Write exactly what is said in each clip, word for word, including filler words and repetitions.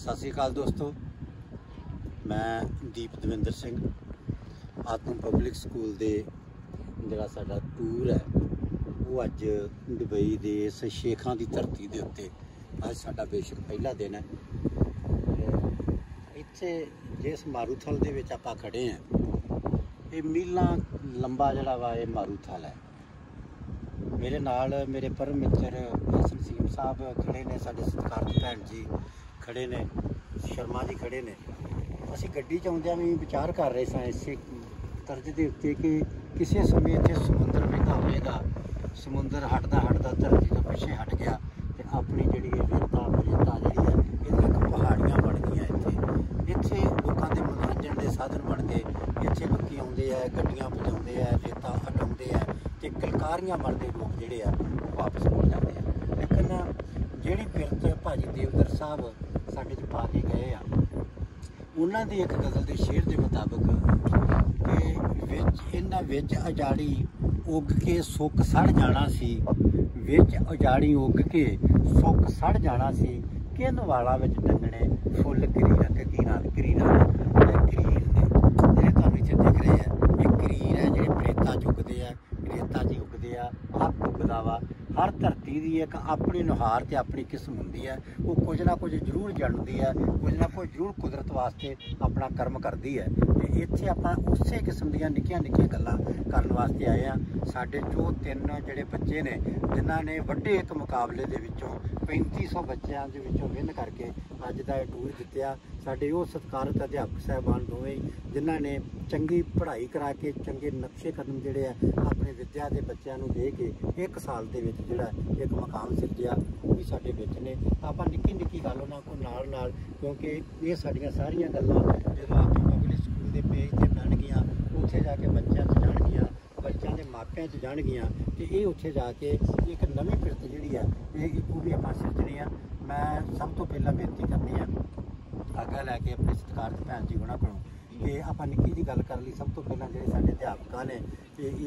सत श्री अकाल दोस्तों, मैं दीप दविंदर सिंह आत्मा पब्लिक स्कूल दे जिहड़ा साडा टूर है वो अज दुबई दे शेखां दी धरती दे उत्ते अज साडा बेशक पहला दिन है। इत्थे जिस मारूथल दे विच आपां खड़े हैं ये मीलां लंबा जिहड़ा वा ये मारूथल है। मेरे नाल मेरे परम मित्र नसीब साहब खड़े ने, साडे सतकार भैन जी खड़े ने, शर्मा जी खड़े ने। असीं गड्डी च आउंदियां भी विचार कर रहे सां इस तर्ज के उत्ते कि किसी समय इत्थे समुंदर बहता होवेगा, समुंदर हटदा हटदा धरती तो पिछे हट गया तो अपनी जिहड़ी विरता विरता जिहड़ी है इहदे इक पहाड़ियां बन गईयां। इत्थे इत्थे लोकां दे मनोरंजन दे साधन बन गए। इत्थे लोकी आउंदे आ, गड्डियां पजाउंदे आ, रेता हटाउंदे आ ते कलकारियां मारदे लोक जिहड़े आ ओह वापस मुड़ जांदे आ। लेकिन जिहड़ी बिरत भाजी देवदर साहब साडे च पा के गए आ उन्हां दी इक गज़ल दे शेर दे मुताबक कि विच इन्हां विच अजाड़ी उग के सुक सड़ जाना सी, विच अजाड़ी उग के सुक सड़ जाना सी, किन वाला विच टंगणे फुल करीरा ककीरा करीरा करीर ने जिहड़े तुहानूं इत्थे दिख रहे आ ये करीर है जिहड़े प्रेता चुगदे आ, रेता जी उगदे आ, हक उगदा वा। हर धरती की एक अपनी नुहार ते अपनी किस्म होंदी है, वो कुछ ना कुछ जरूर जन्मदी है, कुछ ना कुछ जरूर कुदरत वास्ते अपना कर्म करती है। तो इत्थे आपां उस किस्म दीयां निक्कियां निक्कियां गल्लां करन वास्ते आए हैं। साडे जो तीन जिहड़े बच्चे ने जिन्हां ने वड्डे एक मुकाबले दे विच्चों पैंती सौ बच्चों दे विच्चों विन करके अज दा इह टूर जित्तिया। साडे ओह सत्कारत अध्यापक साहिबान दोवें ही जिन्हां ने चंगी पढ़ाई करा के चंगे नक्शे कदम जिहड़े है अपने विद्या के बच्चों को दे के एक साल के जिहड़ा एक मकाम सिरजिया वो भी साडे विच ने। आपां निक्की निक्की गल उन्हां कोल नाल नाल क्योंकि ये साडियां सारियां गल्लां जदों आपां पब्लिक स्कूल दे पेज ते पढ़नगियां उत्थे जाके बच्चेयां च जाणगियां, बच्चेयां दे मापियां च जाणगियां ते ये उत्थे जाके एक नवीं पिरत जिहड़ी है ये इको भी आपां सिरजणी आ। मैं सब तो पहला बेनती करनी है अग्गे लैके अपने सतकारत भैन जी उन्हां कोलों कि आपां निक्की दी गल कर लई। सब तो पहला जिहड़े साडे अध्यापकां ने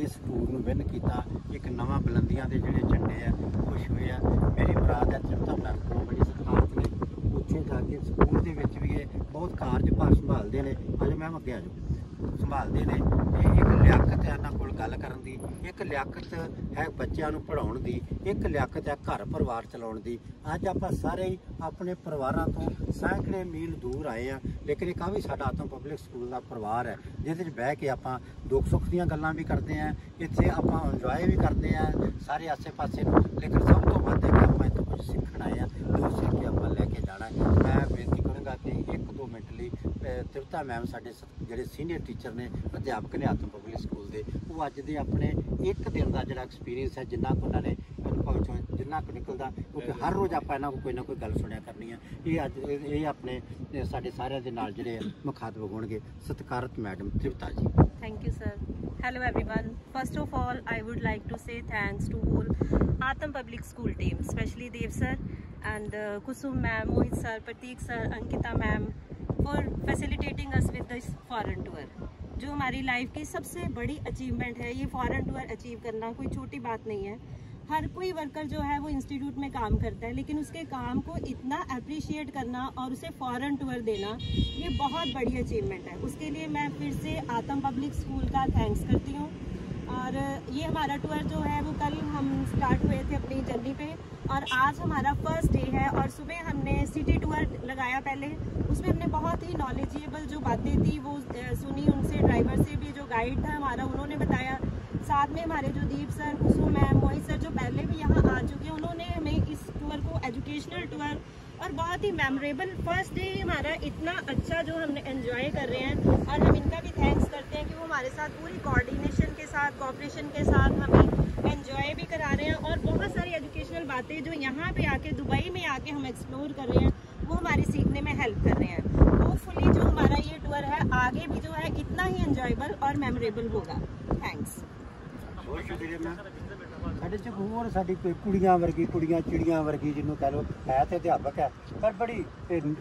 इस टूर नूं विन कीता, एक नवां बुलंदियां दे जिहड़े झंडे है खुश हुए हैं। मेरी मुराद है त्रिपता मैम को बड़ी सतकारत ने उत्थे जाके स्कूल दे विच भी ये बहुत कारजभार संभालदे ने। अज मैम अग्गे आ जाओ संभालदे ने। ये एक लियाकत है इन्हां कोल गल करन दी, एक लियाकत है बच्चों नूं पढ़ाउण दी, एक लियाकत है घर परिवार चलाउण दी। अज आपां सारे ही अपने परिवारां तों सैकड़े मील दूर आए हैं लेकिन एक भी साडा आत्मा पब्लिक स्कूल का परिवार है जिहदे च बह के आपां दुख सुख दीयां गल्लां भी करदे हैं, इत्थे आपां इंजॉय भी करदे हैं सारे आसे पासे। लेकिन सब तो वध के आपां इत्थों कुछ सीखण आए हैं जो सीख के आपां लैके जाना है। मैं बेनती करूँगा कि एक दो मिनट लई त्रिपता मैम साडे जिहड़े सीनियर टीचर ने अध्यापक ने आत्मा पब्लिक स्कूल के वो अज दे अपने एक दिन का जिहड़ा एक्सपीरियंस है जिन्ना कुछ उन्होंने अनुभव चो जिन्ना को निकलता क्योंकि हर रोज़ आप इन्हों को कोई ना कोई गल सुनिया करनी है। ये अज ये अपने साढ़े सारे के नाल जिहड़े मुखातब होणगे सतकारत madam Tripta ji. Thank you sir. Hello everyone, first of all I would like to say thanks to whole Atam public school team, specially Dev sir and Kusum ma'am, Mohit sir, Prateek sir, Ankita ma'am for facilitating us with this foreign tour जो हमारी life की सबसे बड़ी achievement है। ये foreign tour achieve करना कोई छोटी बात नहीं है। हर कोई वर्कर जो है वो इंस्टीट्यूट में काम करता है लेकिन उसके काम को इतना अप्रिशिएट करना और उसे फॉरेन टूर देना ये बहुत बड़ी अचीवमेंट है। उसके लिए मैं फिर से आत्म पब्लिक स्कूल का थैंक्स करती हूँ। और ये हमारा टूर जो है वो कल हम स्टार्ट हुए थे अपनी जर्नी पे और आज हमारा फर्स्ट डे है। और सुबह हमने सिटी टूर लगाया, पहले उसमें हमने बहुत ही नॉलेजेबल जो बातें थी वो सुनी उनसे, ड्राइवर से भी जो गाइड था हमारा उन्होंने बताया, साथ में हमारे जो Deep sir, Kusum ma'am, Mohit sir जो पहले भी यहाँ आ चुके हैं उन्होंने हमें इस टूर को एजुकेशनल टूर और बहुत ही मेमोरेबल फर्स्ट डे हमारा इतना अच्छा जो हमने एंजॉय कर रहे हैं। और हम इनका भी थैंक्स करते हैं कि वो हमारे साथ पूरी कोऑर्डिनेशन के साथ कोऑपरेशन के साथ हमें एंजॉय भी करा रहे हैं और बहुत सारी एजुकेशनल बातें जो यहाँ पर आके दुबई में आके हम एक्सप्लोर कर रहे हैं वो हमारी सीखने में हेल्प कर रहे हैं। होपफुली जो हमारा ये टूर है आगे भी जो है इतना ही एंजॉयबल और मेमोरेबल होगा। थैंक्स। बहुत शुक्रिया मैम। साढ़े च होर साडी कुड़ियां वर्गी कुड़ियां चिड़ियां वर्गी जिन्होंने कह लो है तो अध्यापक है पर बड़ी